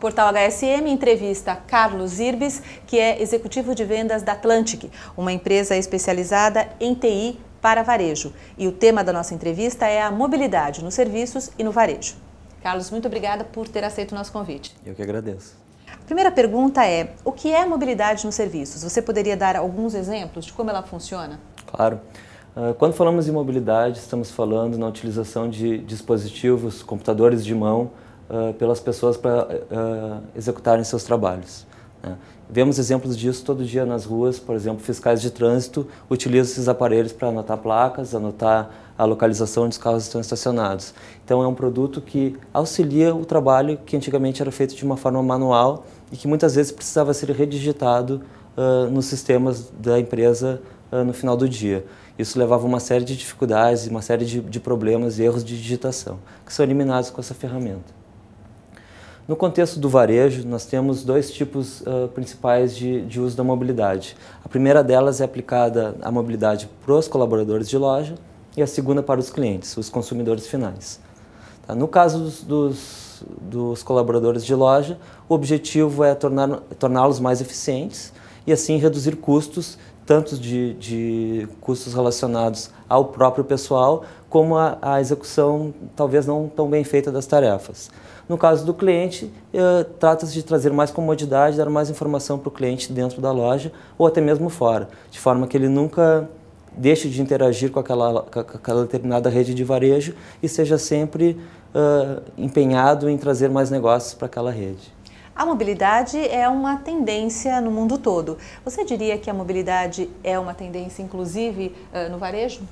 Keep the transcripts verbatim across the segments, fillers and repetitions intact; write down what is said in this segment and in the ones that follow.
Portal H S M entrevista Carlos Zirbes, que é executivo de vendas da Atlantic, uma empresa especializada em T I para varejo. E o tema da nossa entrevista é a mobilidade nos serviços e no varejo. Carlos, muito obrigada por ter aceito o nosso convite. Eu que agradeço. A primeira pergunta é, o que é mobilidade nos serviços? Você poderia dar alguns exemplos de como ela funciona? Claro. Quando falamos de mobilidade, estamos falando na utilização de dispositivos, computadores de mão, Uh, pelas pessoas para uh, executarem seus trabalhos, né? Vemos exemplos disso todo dia nas ruas. Por exemplo, fiscais de trânsito utilizam esses aparelhos para anotar placas, anotar a localização onde os carros estão estacionados. Então é um produto que auxilia o trabalho que antigamente era feito de uma forma manual e que muitas vezes precisava ser redigitado uh, nos sistemas da empresa uh, no final do dia. Isso levava uma série de dificuldades, uma série de, de problemas e erros de digitação, que são eliminados com essa ferramenta. No contexto do varejo, nós temos dois tipos uh, principais de, de uso da mobilidade. A primeira delas é aplicada a mobilidade para os colaboradores de loja e a segunda para os clientes, os consumidores finais. Tá? No caso dos, dos, dos colaboradores de loja, o objetivo é tornar, torná-los mais eficientes e assim reduzir custos, tanto de, de custos relacionados ao próprio pessoal, como a, a execução talvez não tão bem feita das tarefas. No caso do cliente, eh, trata-se de trazer mais comodidade, dar mais informação para o cliente dentro da loja ou até mesmo fora, de forma que ele nunca deixe de interagir com aquela, com aquela determinada rede de varejo e seja sempre eh, empenhado em trazer mais negócios para aquela rede. A mobilidade é uma tendência no mundo todo. Você diria que a mobilidade é uma tendência, inclusive, no varejo?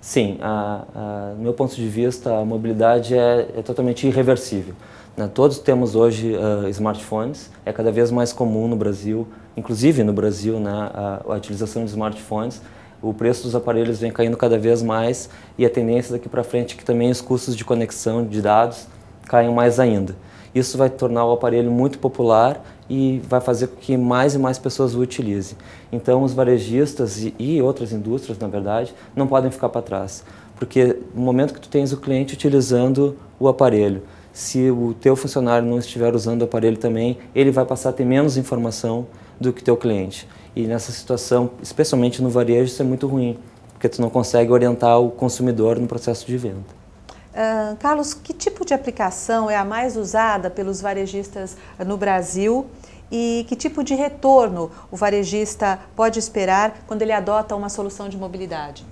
Sim. A, a, do meu ponto de vista, a mobilidade é, é totalmente irreversível, né? Todos temos hoje uh, smartphones. É cada vez mais comum no Brasil, inclusive no Brasil, né, a, a utilização de smartphones. O preço dos aparelhos vem caindo cada vez mais e a tendência daqui para frente é que também os custos de conexão de dados caiam mais ainda. Isso vai tornar o aparelho muito popular e vai fazer com que mais e mais pessoas o utilizem. Então os varejistas e, e outras indústrias, na verdade, não podem ficar para trás. Porque no momento que tu tens o cliente utilizando o aparelho, se o teu funcionário não estiver usando o aparelho também, ele vai passar a ter menos informação do que teu cliente. E nessa situação, especialmente no varejo, isso é muito ruim, porque tu não consegue orientar o consumidor no processo de venda. Uh, Carlos, que tipo de aplicação é a mais usada pelos varejistas no Brasil e que tipo de retorno o varejista pode esperar quando ele adota uma solução de mobilidade?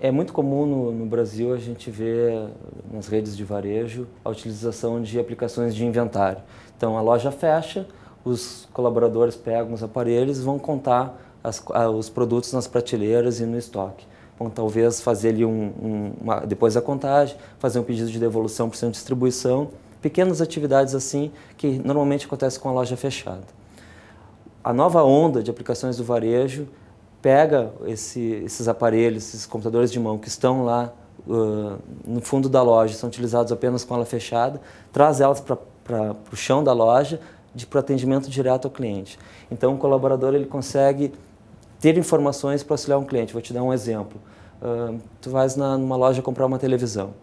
É muito comum no, no Brasil a gente ver nas redes de varejo a utilização de aplicações de inventário. Então a loja fecha, os colaboradores pegam os aparelhos e vão contar as, os produtos nas prateleiras e no estoque. Bom, talvez fazer ali, um, um, uma, depois da contagem, fazer um pedido de devolução para o centro de distribuição. Pequenas atividades assim que normalmente acontecem com a loja fechada. A nova onda de aplicações do varejo pega esse, esses aparelhos, esses computadores de mão que estão lá uh, no fundo da loja, são utilizados apenas com ela fechada, traz elas para o chão da loja para atendimento direto ao cliente. Então o colaborador ele consegue ter informações para auxiliar um cliente. Vou te dar um exemplo. Uh, tu vais na, numa loja comprar uma televisão.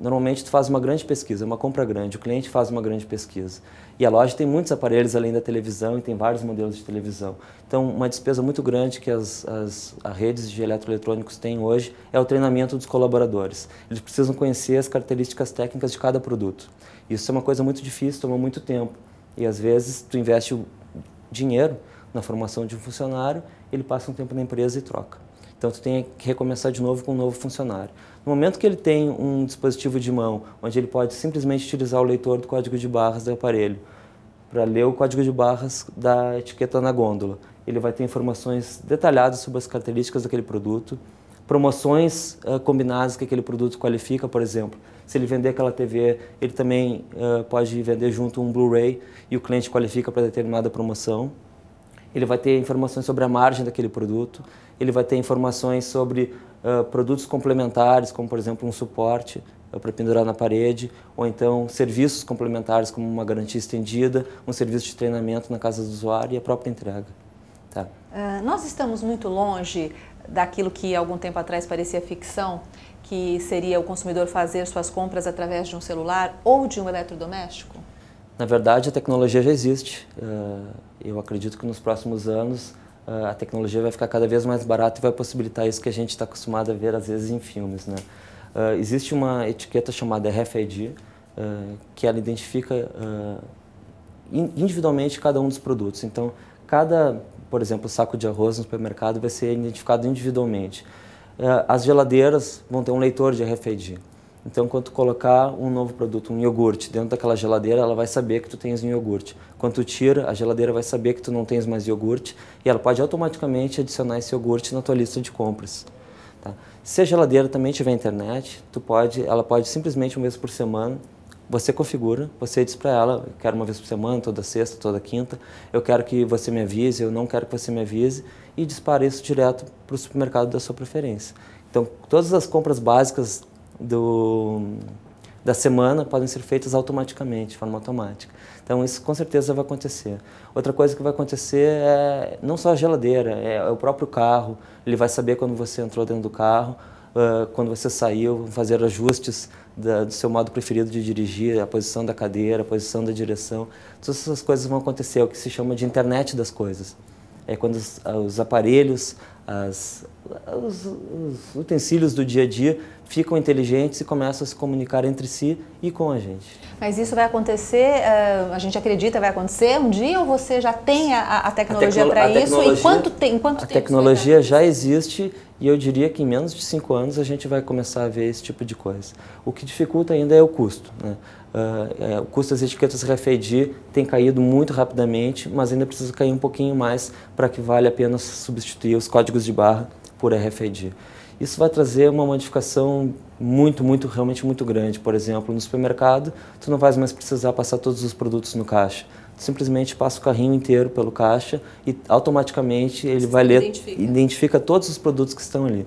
Normalmente tu faz uma grande pesquisa, uma compra grande, o cliente faz uma grande pesquisa. E a loja tem muitos aparelhos além da televisão e tem vários modelos de televisão. Então uma despesa muito grande que as, as, as redes de eletroeletrônicos têm hoje é o treinamento dos colaboradores. Eles precisam conhecer as características técnicas de cada produto. Isso é uma coisa muito difícil, toma muito tempo. E às vezes tu investe o dinheiro na formação de um funcionário, ele passa um tempo na empresa e troca. Então, tu tem que recomeçar de novo com um novo funcionário. No momento que ele tem um dispositivo de mão, onde ele pode simplesmente utilizar o leitor do código de barras do aparelho, para ler o código de barras da etiqueta na gôndola, ele vai ter informações detalhadas sobre as características daquele produto, promoções uh, combinadas que aquele produto qualifica, por exemplo. Se ele vender aquela T V, ele também uh, pode vender junto um Blu-ray e o cliente qualifica para determinada promoção. Ele vai ter informações sobre a margem daquele produto, ele vai ter informações sobre uh, produtos complementares, como por exemplo um suporte uh, para pendurar na parede, ou então serviços complementares como uma garantia estendida, um serviço de treinamento na casa do usuário e a própria entrega. Tá. Uh, nós estamos muito longe daquilo que algum tempo atrás parecia ficção, que seria o consumidor fazer suas compras através de um celular ou de um eletrodoméstico? Na verdade, a tecnologia já existe. Eu acredito que nos próximos anos a tecnologia vai ficar cada vez mais barata e vai possibilitar isso que a gente está acostumado a ver, às vezes, em filmes, né? Existe uma etiqueta chamada R F I D, que ela identifica individualmente cada um dos produtos. Então, cada, por exemplo, saco de arroz no supermercado vai ser identificado individualmente. As geladeiras vão ter um leitor de R F I D. Então, quando tu colocar um novo produto, um iogurte, dentro daquela geladeira, ela vai saber que tu tens um iogurte. Quando tu tira, a geladeira vai saber que tu não tens mais iogurte e ela pode automaticamente adicionar esse iogurte na tua lista de compras. Tá? Se a geladeira também tiver internet, tu pode, ela pode simplesmente uma vez por semana, você configura, você diz para ela, eu quero uma vez por semana, toda sexta, toda quinta, eu quero que você me avise, eu não quero que você me avise, e dispara isso direto para o supermercado da sua preferência. Então, todas as compras básicas Do, da semana podem ser feitas automaticamente, de forma automática. Então isso com certeza vai acontecer. Outra coisa que vai acontecer é não só a geladeira, é o próprio carro. Ele vai saber quando você entrou dentro do carro, uh, quando você saiu, fazer ajustes da, do seu modo preferido de dirigir, a posição da cadeira, a posição da direção. Todas essas coisas vão acontecer, é o que se chama de internet das coisas. É quando os, os aparelhos, as, os, os utensílios do dia a dia ficam inteligentes e começam a se comunicar entre si e com a gente. Mas isso vai acontecer, a gente acredita, vai acontecer um dia, ou você já tem a, a tecnologia para isso? E quanto tem, quanto a tempo tecnologia já existe e eu diria que em menos de cinco anos a gente vai começar a ver esse tipo de coisa. O que dificulta ainda é o custo, né? Uh, é, o custo das etiquetas R F I D tem caído muito rapidamente, mas ainda precisa cair um pouquinho mais para que valha a pena substituir os códigos de barra por R F I D. Isso vai trazer uma modificação muito, muito, realmente muito grande. Por exemplo, no supermercado, tu não vai mais precisar passar todos os produtos no caixa. Tu simplesmente passa o carrinho inteiro pelo caixa e automaticamente ele vai ler, identifica. identifica todos os produtos que estão ali.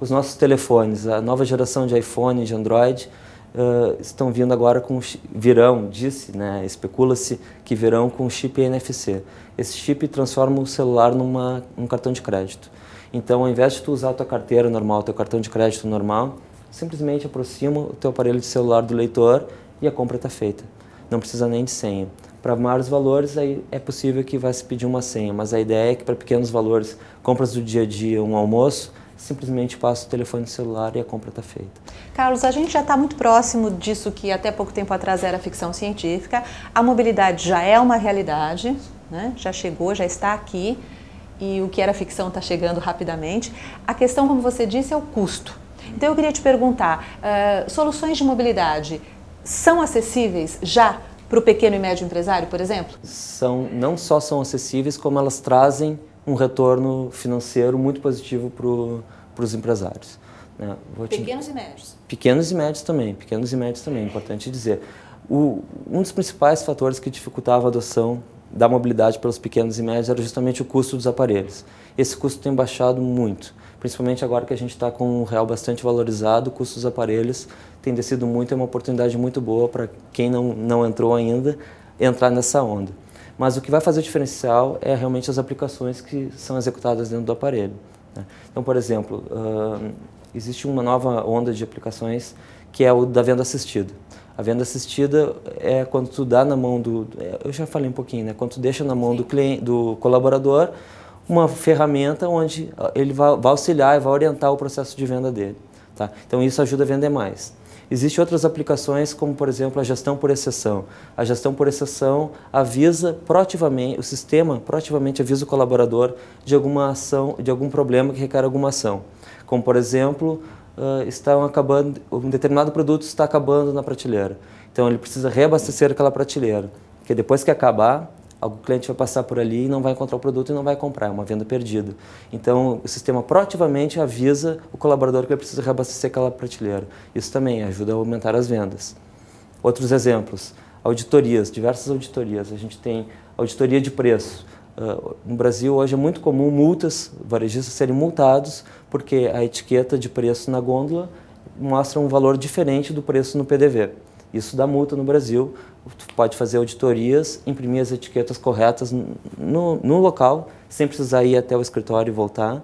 Os nossos telefones, a nova geração de iPhone, de Android, Uh, estão vindo agora com virão, disse, né, especula-se que virão com chip N F C. Esse chip transforma o celular numa, num cartão de crédito. Então, ao invés de tu usar a tua carteira normal, teu cartão de crédito normal, simplesmente aproxima o teu aparelho de celular do leitor e a compra está feita. Não precisa nem de senha. Para maiores valores, aí é possível que vai se pedir uma senha, mas a ideia é que para pequenos valores, compras do dia a dia, um almoço, simplesmente passa o telefone celular e a compra está feita. Carlos, a gente já está muito próximo disso que até pouco tempo atrás era ficção científica. A mobilidade já é uma realidade, né? Já chegou, já está aqui e o que era ficção está chegando rapidamente. A questão, como você disse, é o custo. Então eu queria te perguntar, uh, soluções de mobilidade são acessíveis já para o pequeno e médio empresário, por exemplo? São, não só são acessíveis, como elas trazem um retorno financeiro muito positivo para os empresários, né? Vou te... Pequenos e médios. Pequenos e médios também, pequenos e médios também, é importante dizer. O, um dos principais fatores que dificultava a adoção da mobilidade pelos pequenos e médios era justamente o custo dos aparelhos. Esse custo tem baixado muito, principalmente agora que a gente está com o real bastante valorizado, o custo dos aparelhos tem descido muito, é uma oportunidade muito boa para quem não, não entrou ainda, entrar nessa onda. Mas o que vai fazer o diferencial é realmente as aplicações que são executadas dentro do aparelho, né? Então, por exemplo, uh, existe uma nova onda de aplicações que é o da venda assistida. A venda assistida é quando tu dá na mão do... Eu já falei um pouquinho, né? Quando tu deixa na mão do, cliente, do colaborador uma ferramenta onde ele vai, vai auxiliar e vai orientar o processo de venda dele, tá? Então, isso ajuda a vender mais. Existem outras aplicações, como, por exemplo, a gestão por exceção. A gestão por exceção avisa proativamente, o sistema proativamente avisa o colaborador de alguma ação, de algum problema que requer alguma ação. Como, por exemplo, uh, estão acabando, um determinado produto está acabando na prateleira. Então, ele precisa reabastecer aquela prateleira, porque depois que acabar, o cliente vai passar por ali e não vai encontrar o produto e não vai comprar, é uma venda perdida. Então, o sistema proativamente avisa o colaborador que ele precisa reabastecer aquela prateleira. Isso também ajuda a aumentar as vendas. Outros exemplos, auditorias, diversas auditorias. A gente tem auditoria de preço. Uh, no Brasil, hoje é muito comum multas, varejistas serem multados, porque a etiqueta de preço na gôndola mostra um valor diferente do preço no P D V. Isso dá multa no Brasil, tu pode fazer auditorias, imprimir as etiquetas corretas no, no local, sem precisar ir até o escritório e voltar,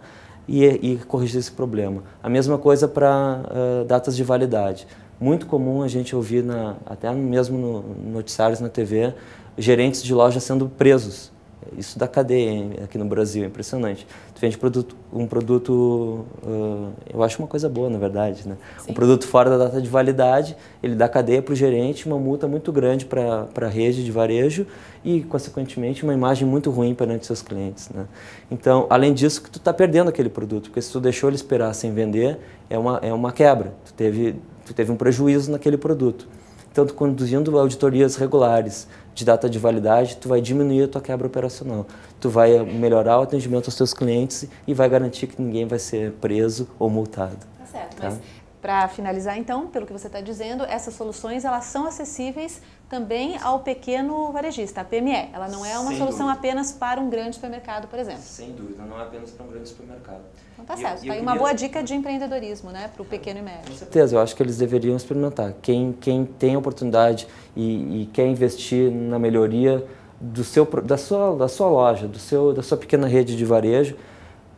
e, e corrigir esse problema. A mesma coisa para uh, datas de validade. Muito comum a gente ouvir, na, até mesmo no noticiários na T V, gerentes de lojas sendo presos. Isso da cadeia, hein? Aqui no Brasil, é impressionante. Tu vende produto, um produto, uh, eu acho uma coisa boa, na verdade, né? Sim. Um produto fora da data de validade, ele dá cadeia para o gerente, uma multa muito grande para a rede de varejo e, consequentemente, uma imagem muito ruim perante seus clientes, né? Então, além disso, que tu está perdendo aquele produto, porque se tu deixou ele esperar sem vender, é uma, é uma quebra. Tu teve... tu teve um prejuízo naquele produto. Então, tu conduzindo auditorias regulares de data de validade, tu vai diminuir a tua quebra operacional. Tu vai melhorar o atendimento aos teus clientes e vai garantir que ninguém vai ser preso ou multado. Tá certo, tá? Mas para finalizar então, pelo que você está dizendo, essas soluções elas são acessíveis também ao pequeno varejista, a P M E. Ela não é uma Sem solução dúvida. apenas para um grande supermercado, por exemplo. Sem dúvida, não é apenas para um grande supermercado. Então tá e certo, eu, tá aí uma queria... boa dica de empreendedorismo, né, para o pequeno e médio. Com certeza, eu acho que eles deveriam experimentar. Quem, quem tem oportunidade e, e quer investir na melhoria do seu, da, sua, da sua loja, do seu, da sua pequena rede de varejo,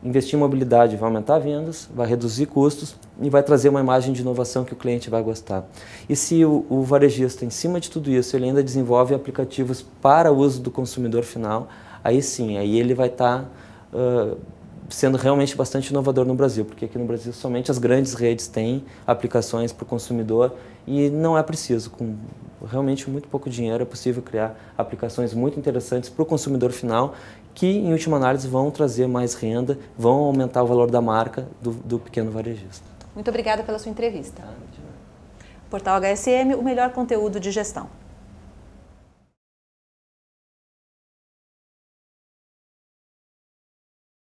investir em mobilidade vai aumentar vendas, vai reduzir custos e vai trazer uma imagem de inovação que o cliente vai gostar. E se o, o varejista, em cima de tudo isso, ele ainda desenvolve aplicativos para o uso do consumidor final, aí sim, aí ele vai estar tá, uh, sendo realmente bastante inovador no Brasil, porque aqui no Brasil somente as grandes redes têm aplicações para o consumidor e não é preciso, com realmente muito pouco dinheiro é possível criar aplicações muito interessantes para o consumidor final, que, em última análise, vão trazer mais renda, vão aumentar o valor da marca do, do pequeno varejista. Muito obrigada pela sua entrevista. Portal H S M, o melhor conteúdo de gestão.